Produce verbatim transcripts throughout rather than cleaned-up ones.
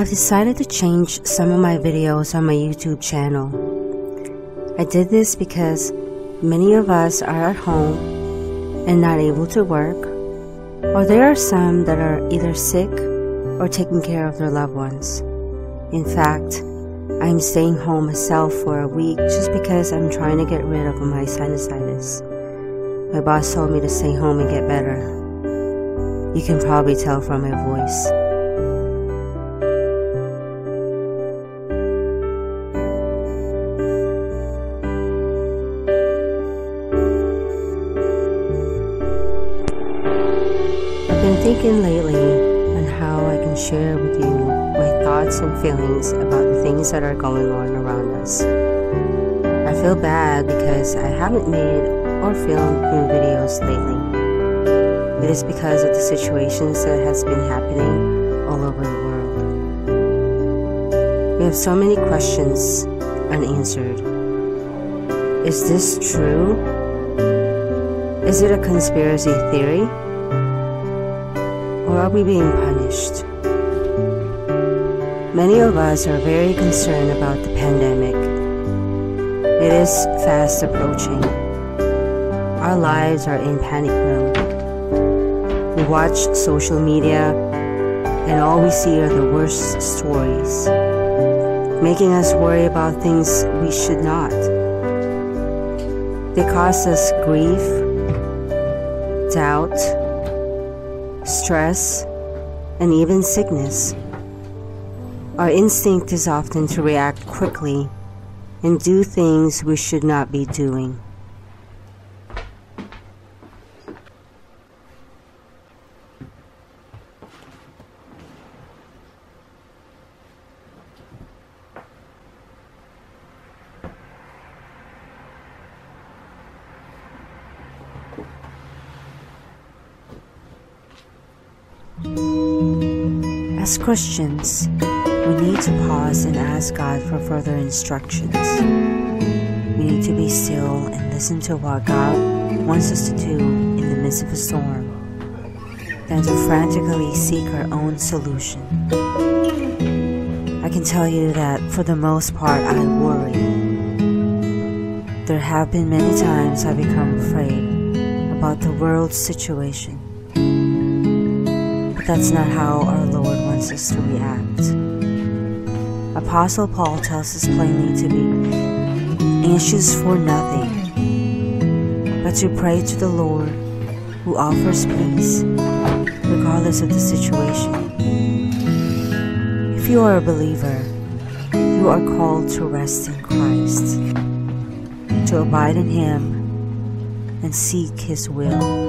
I've decided to change some of my videos on my YouTube channel. I did this because many of us are at home and not able to work, or there are some that are either sick or taking care of their loved ones. In fact, I'm staying home myself for a week just because I'm trying to get rid of my sinusitis. My boss told me to stay home and get better. You can probably tell from my voice. I've been thinking lately on how I can share with you my thoughts and feelings about the things that are going on around us. I feel bad because I haven't made or filmed new videos lately. It is because of the situations that has been happening all over the world. We have so many questions unanswered. Is this true? Is it a conspiracy theory? Or are we being punished? Many of us are very concerned about the pandemic. It is fast approaching. Our lives are in panic mode. We watch social media and all we see are the worst stories, making us worry about things we should not. They cause us grief, doubt, stress, and even sickness. Our instinct is often to react quickly and do things we should not be doing. As Christians, we need to pause and ask God for further instructions. We need to be still and listen to what God wants us to do in the midst of a storm, than to frantically seek our own solution. I can tell you that for the most part I worry. There have been many times I become afraid about the world's situation. That's not how our Lord wants us to react. Apostle Paul tells us plainly to be anxious for nothing, but to pray to the Lord who offers peace, regardless of the situation. If you are a believer, you are called to rest in Christ, to abide in Him, and seek His will.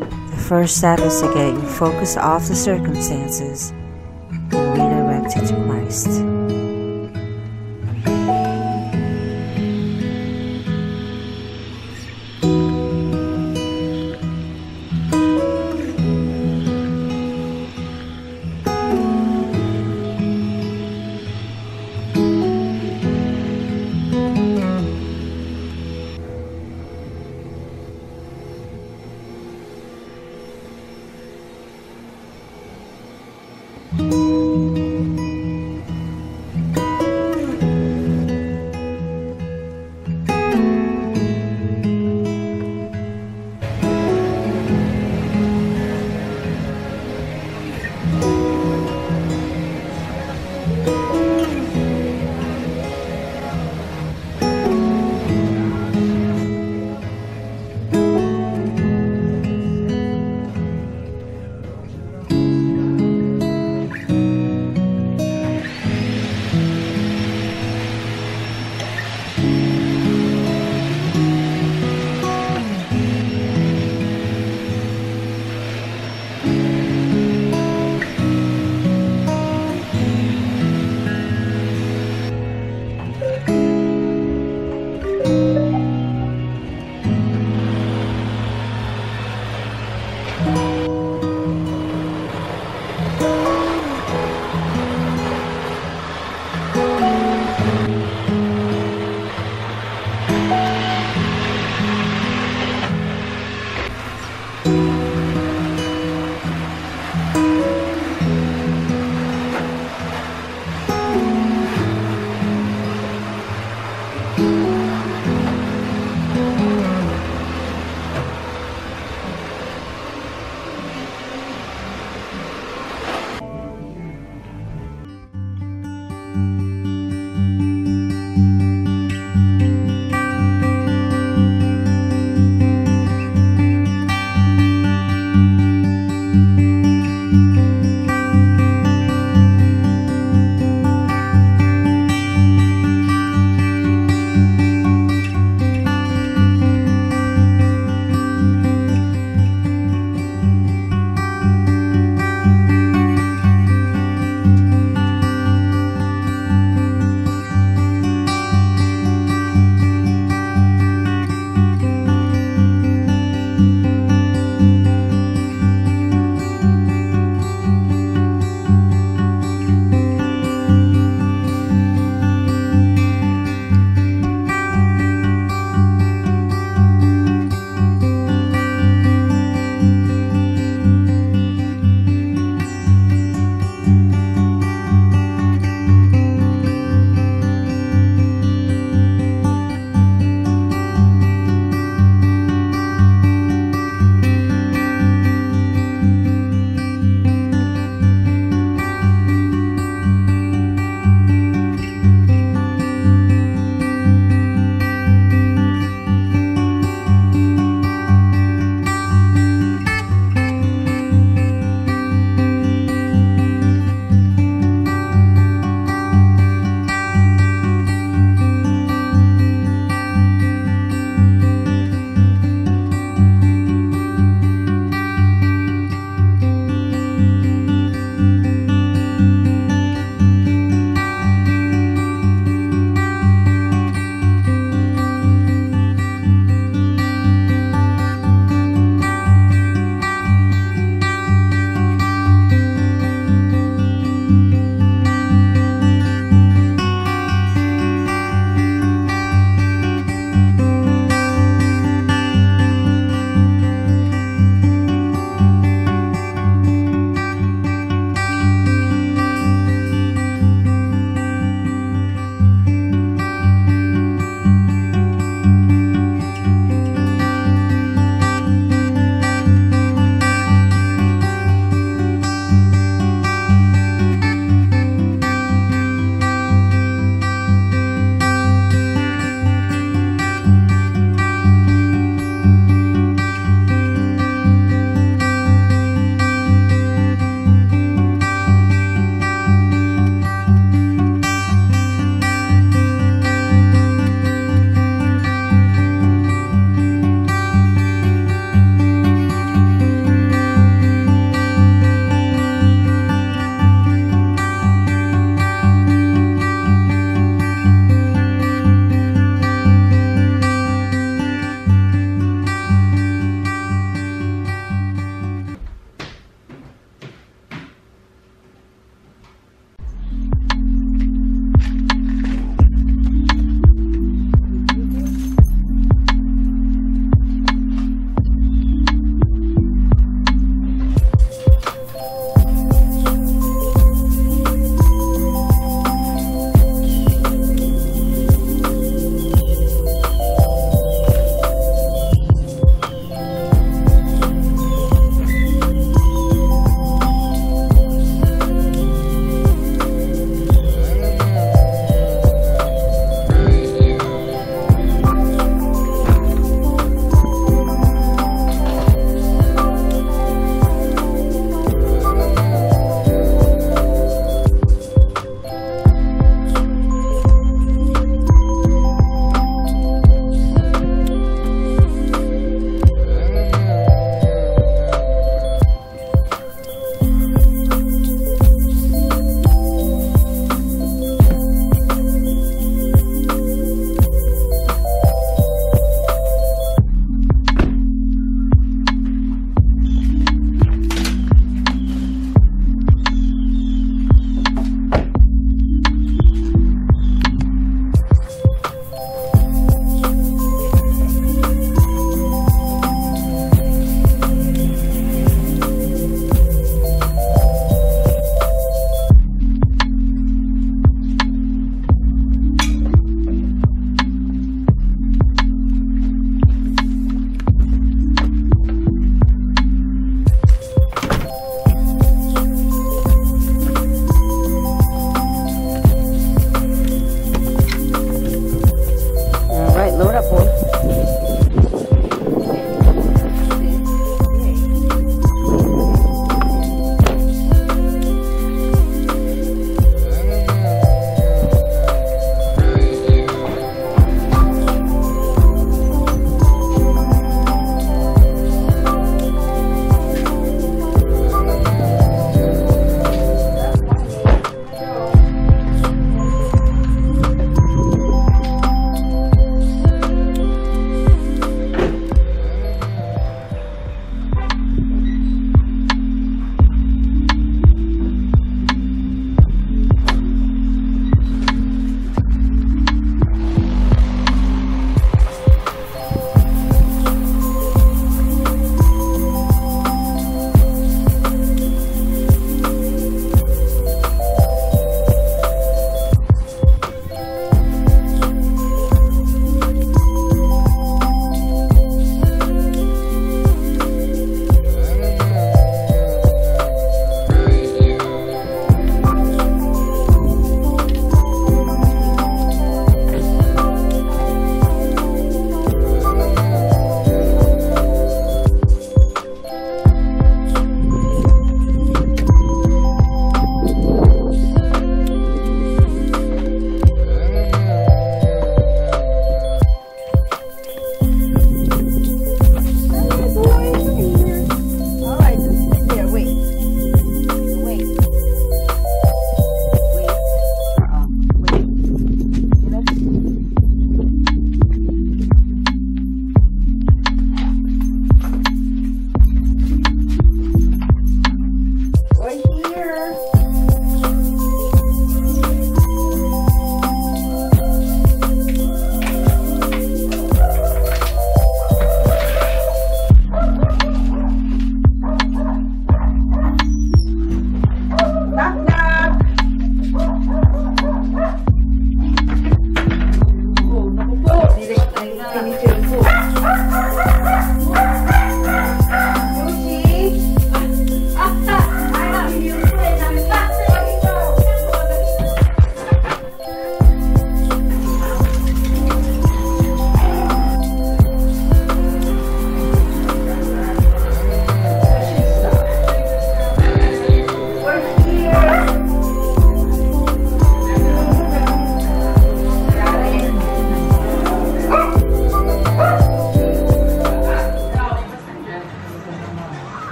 The first step is to get you focused off the circumstances and redirected to Christ.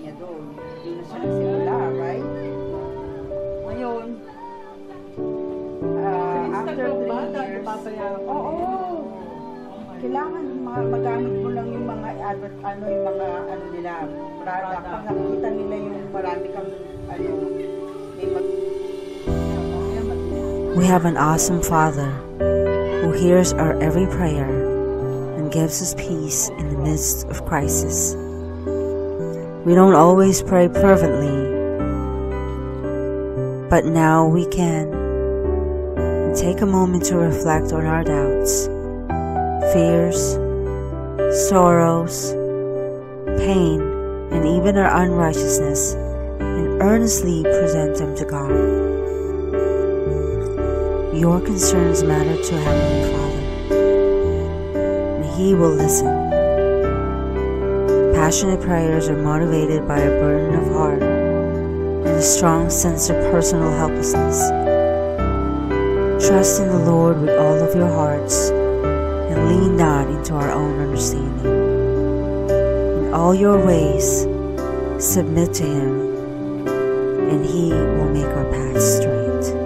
years doon, hindi na siya nagsimula, right? Ngayon, uh, after three years, oo, oh, oh, kailangan magamit mo lang yung mga advert, ano yung mga ano nila, product. Pag nakikita nila yung marami kang, ano, may mag... We have an awesome Father who hears our every prayer and gives us peace in the midst of crisis. We don't always pray fervently, but now we can. And take a moment to reflect on our doubts, fears, sorrows, pain, and even our unrighteousness, and earnestly present them to God. Your concerns matter to Heavenly Father, and He will listen. Passionate prayers are motivated by a burden of heart and a strong sense of personal helplessness. Trust in the Lord with all of your hearts, and lean not into our own understanding. In all your ways, submit to Him, and He will make our paths straight.